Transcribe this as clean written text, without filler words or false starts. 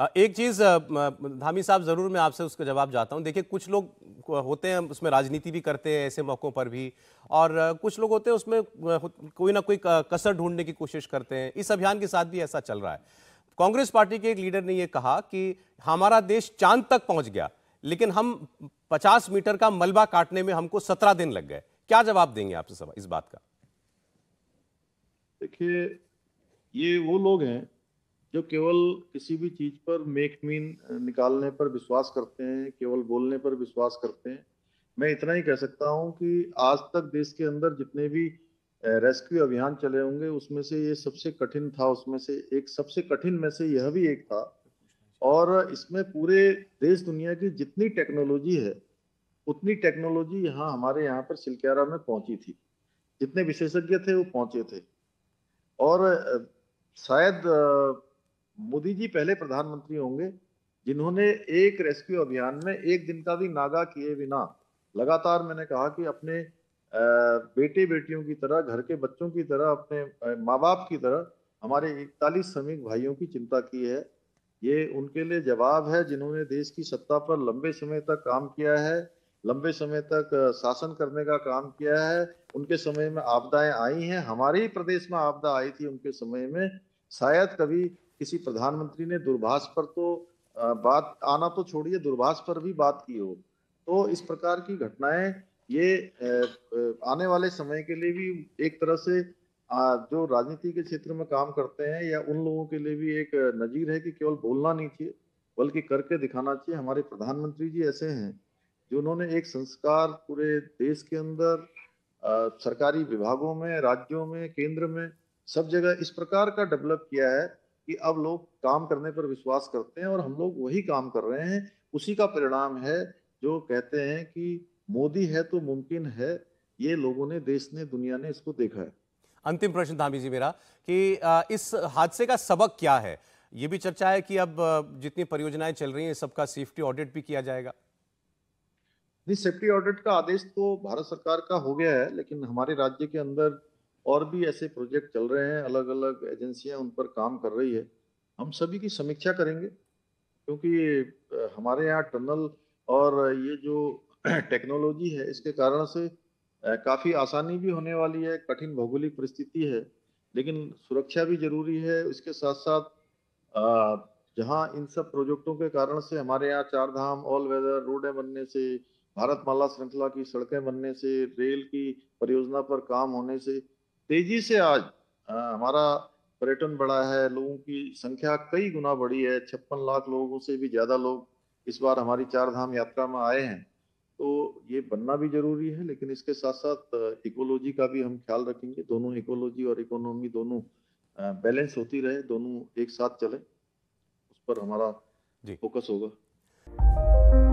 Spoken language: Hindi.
एक चीज धामी साहब जरूर मैं आपसे उसका जवाब चाहता हूं। देखिए कुछ लोग होते हैं उसमें राजनीति भी करते हैं ऐसे मौकों पर भी, और कुछ लोग होते हैं उसमें कोई ना कोई कसर ढूंढने की कोशिश करते हैं। इस अभियान के साथ भी ऐसा चल रहा है। कांग्रेस पार्टी के एक लीडर ने यह कहा कि हमारा देश चांद तक पहुंच गया लेकिन हम 50 मीटर का मलबा काटने में हमको 17 दिन लग गए। क्या जवाब देंगे आपसे सब इस बात का? देखिए ये वो लोग हैं जो केवल किसी भी चीज पर मेक मीन निकालने पर विश्वास करते हैं, केवल बोलने पर विश्वास करते हैं। मैं इतना ही कह सकता हूं कि आज तक देश के अंदर जितने भी रेस्क्यू अभियान चले होंगे उसमें से ये सबसे कठिन था, उसमें से एक सबसे कठिन में से यह भी एक था। और इसमें पूरे देश दुनिया की जितनी टेक्नोलॉजी है उतनी टेक्नोलॉजी यहाँ हमारे यहाँ पर सिलक्यारा में पहुंची थी, जितने विशेषज्ञ थे वो पहुंचे थे। और शायद मोदी जी पहले प्रधानमंत्री होंगे जिन्होंने एक रेस्क्यू अभियान में एक दिन का भी नागा किए बिना लगातार, मैंने कहा कि अपने बेटे बेटियों की तरह, घर के बच्चों की तरह, अपने माँ बाप की तरह हमारे 41 श्रमिक भाइयों की चिंता की है। ये उनके लिए जवाब है जिन्होंने देश की सत्ता पर लंबे समय तक काम किया है, लंबे समय तक शासन करने का काम किया है। उनके समय में आपदाएं आई हैं, हमारे ही प्रदेश में आपदा आई थी उनके समय में। शायद कभी किसी प्रधानमंत्री ने दूरभाष पर तो बात आना तो छोड़िए, दूरभाष पर भी बात की हो। तो इस प्रकार की घटनाएं ये आने वाले समय के लिए भी एक तरह से जो राजनीति के क्षेत्र में काम करते हैं या उन लोगों के लिए भी एक नजीर है कि केवल बोलना नहीं चाहिए बल्कि करके दिखाना चाहिए। हमारे प्रधानमंत्री जी ऐसे हैं जो उन्होंने एक संस्कार पूरे देश के अंदर सरकारी विभागों में, राज्यों में, केंद्र में, सब जगह इस प्रकार का डेवलप किया है कि अब लोग काम करने पर विश्वास करते हैं। और हम लोग वही काम कर रहे हैं, उसी का परिणाम है जो कहते हैं कि मोदी है तो मुमकिन है। ये लोगों ने, देश ने, दुनिया ने इसको देखा है। अंतिम प्रश्न धामी जी मेरा कि इस हादसे का सबक क्या है? ये भी चर्चा है कि अब जितनी परियोजनाएं चल रही हैं सबका सेफ्टी ऑडिट भी किया जाएगा। नहीं, सेफ्टी ऑडिट का आदेश तो भारत सरकार का हो गया है, लेकिन हमारे राज्य के अंदर और भी ऐसे प्रोजेक्ट चल रहे हैं, अलग अलग एजेंसियां उन पर काम कर रही है। हम सभी की समीक्षा करेंगे क्योंकि हमारे यहाँ टनल और ये जो टेक्नोलॉजी है इसके कारण से काफ़ी आसानी भी होने वाली है। कठिन भौगोलिक परिस्थिति है लेकिन सुरक्षा भी जरूरी है। इसके साथ साथ जहां इन सब प्रोजेक्टों के कारण से हमारे यहाँ चारधाम ऑल वेदर रोडें बनने से, भारत माला श्रृंखला की सड़कें बनने से, रेल की परियोजना पर काम होने से तेजी से आज हमारा पर्यटन बढ़ा है। लोगों की संख्या कई गुना बढ़ी है, 56 लाख लोगों से भी ज़्यादा लोग इस बार हमारी चारधाम यात्रा में आए हैं। तो ये बनना भी जरूरी है लेकिन इसके साथ साथ इकोलॉजी का भी हम ख्याल रखेंगे। दोनों इकोलॉजी और इकोनॉमी दोनों बैलेंस होती रहे, दोनों एक साथ चले, उस पर हमारा फोकस होगा।